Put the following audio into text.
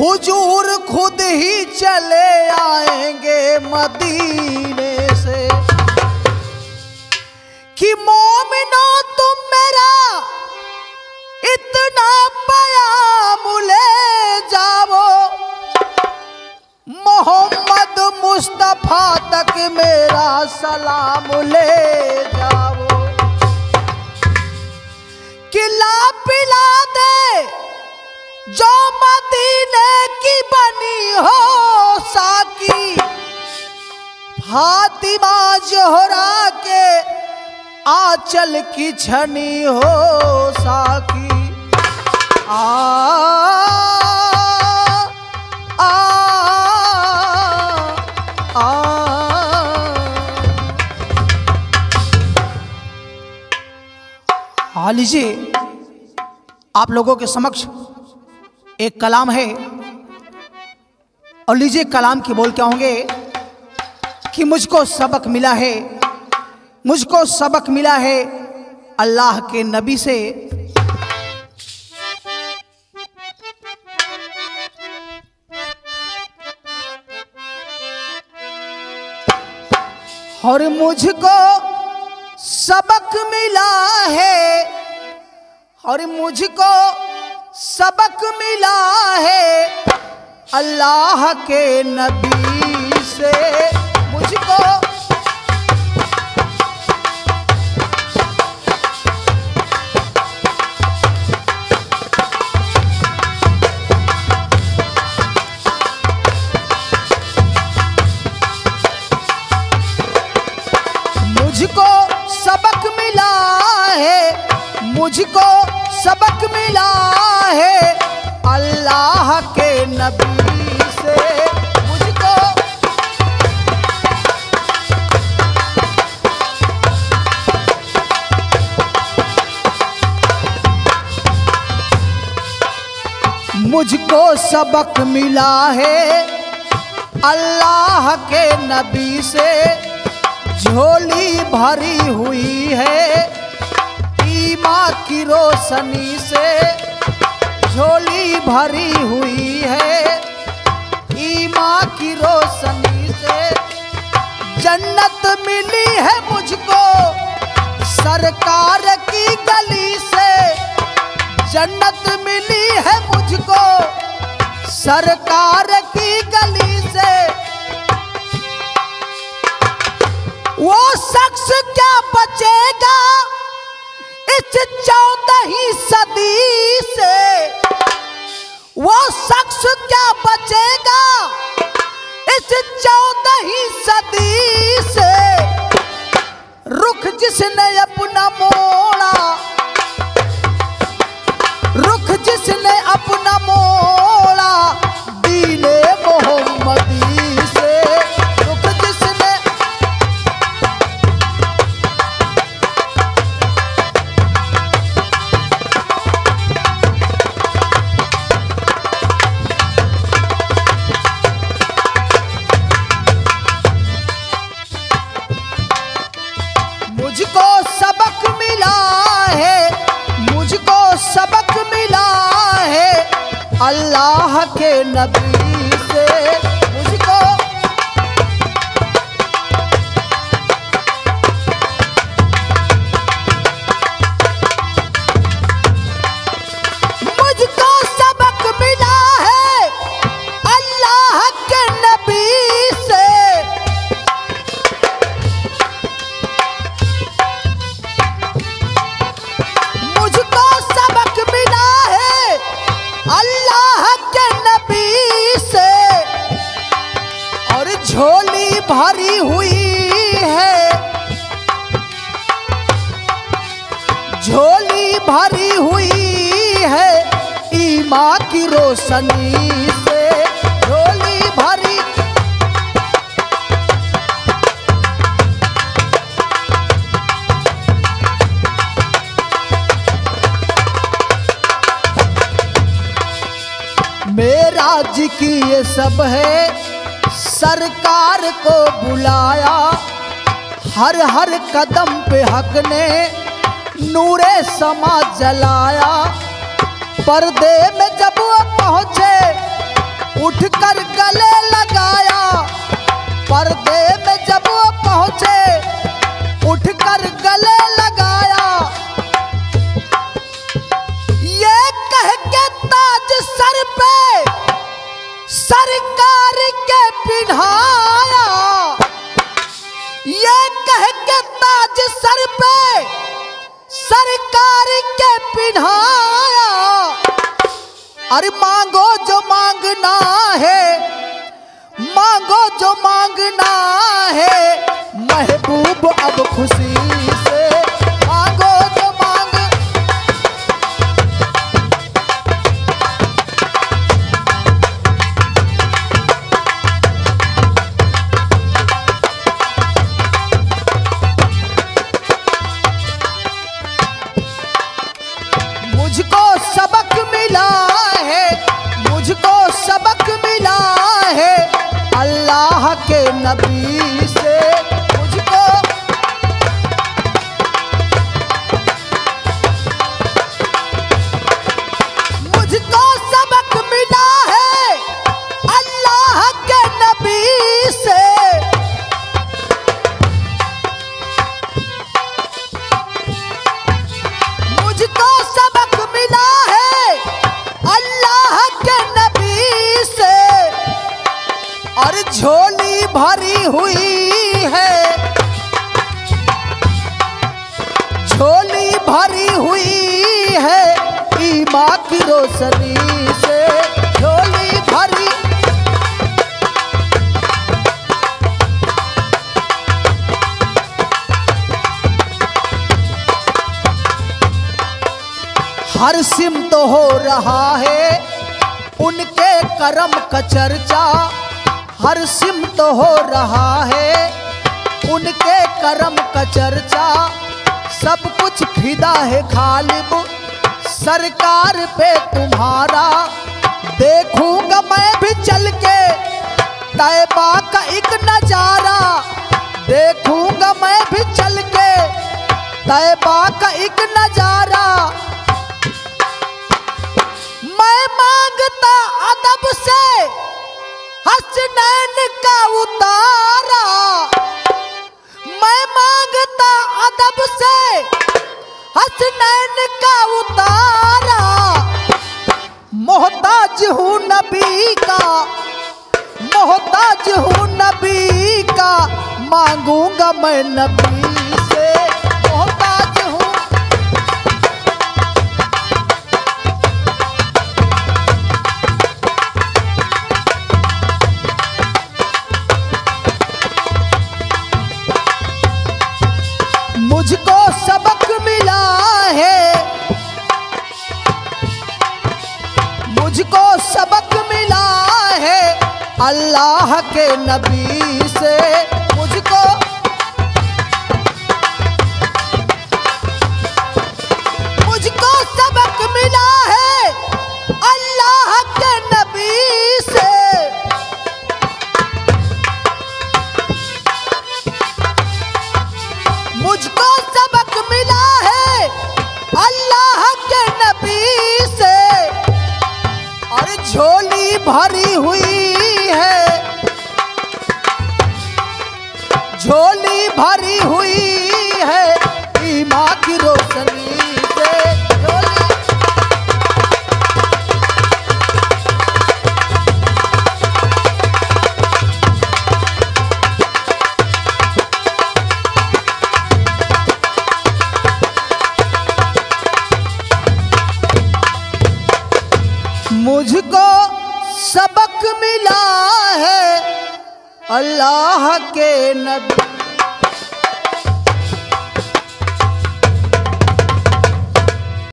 हुजूर खुद ही चले आएंगे मदीने से कि मोमिनो तुम मेरा इतना प्याम ले जाओ, मोहम्मद मुस्तफा तक मेरा सलाम ले जाओ। किला पिला दे जो मदीने की बनी हो साकी, फातिमा जोहरा के आंचल की छनी हो साकी। आ आ आ, आ। हाँ लीजिए, आप लोगों के समक्ष एक कलाम है और लीजिए कलाम की बोल क्या होंगे कि मुझको सबक मिला है, मुझको सबक मिला है अल्लाह के नबी से। और मुझको सबक मिला है, और मुझको सबक मिला है अल्लाह के नबी से। मुझको मुझको सबक मिला है, मुझको सबक मिला है अल्लाह के नबी से। मुझको मुझको सबक मिला है अल्लाह के नबी से, झोली भरी हुई है माँ की रोशनी से, झोली भरी हुई है माँ की रोशनी से। जन्नत मिली है मुझको सरकार की गली से, जन्नत मिली है मुझको सरकार की गली से। वो शख्स क्या बचेगा इस 14वीं सदी से, वो शख्स क्या बचेगा इस 14वीं सदी से। रुख जिसने अपना मोड़ा, रुख जिसने अपना मोड़ा दीने मोहम्मदी से, रुख जिसने अल्लाह के नबी से। मुझको मुझको सबक मिला है अल्लाह के नबी से, मुझको सबक मिला है अल्लाह के नबी से। और झोली भरी हुई है, झोली भरी हुई है माँ की रोशनी से झोली भरी, मेरा जी की ये सब है। सरकार को बुलाया हर हर कदम पे हक ने, नूरे समा जलाया। पर्दे में जब वो पहुँचे उठकर गले लगाया, पर्दे में जब वो पहुँचे उठकर गले लगाया। ये कह के ताज सर पे सरकार के पिढ़ाया, ये कह के ताज सर पे सरकार के पिढ़ाया। अरे मांगो जो मांगना है, मांगो जो मांगना है, महबूब अब खुशी से मांगो जो मांग। मुझको सबक मिला है, मुझको सबक मिला है अल्लाह के नबी से। मुझको मुझको सबक मिला है अल्लाह के नबी से। मुझको और झोली भरी हुई है, झोली भरी हुई है ईमान की रोशनी से। झोली भरी, हर सिम तो हो रहा है उनके करम का चर्चा, हर सिम तो हो रहा है उनके करम का चर्चा। सब कुछ फिदा है खालिब सरकार पे तुम्हारा, देखूंगा मैं भी चल के तैबा का एक नजारा, देखूंगा मैं भी चल के तैबा का एक नजारा। मैं मांगता अदब से हसनैन का उतारा, मैं मांगता अदब से हसनैन का उतारा। मोहताज हूँ नबी का, मोहताज हूँ नबी का, मांगूंगा मैं नबी से। मोहताज हूँ, मुझको सबक मिला है, मुझको सबक मिला है अल्लाह के नबी से। मुझको मुझको सबक मिला है अल्लाह के नबी से। मुझको सबक मिला है अल्लाह के नबी से। और झोली भरी हुई है, झोली भरी हुई है ईमान की रोशनी से। मुझको सबक मिला है अल्लाह के नबी।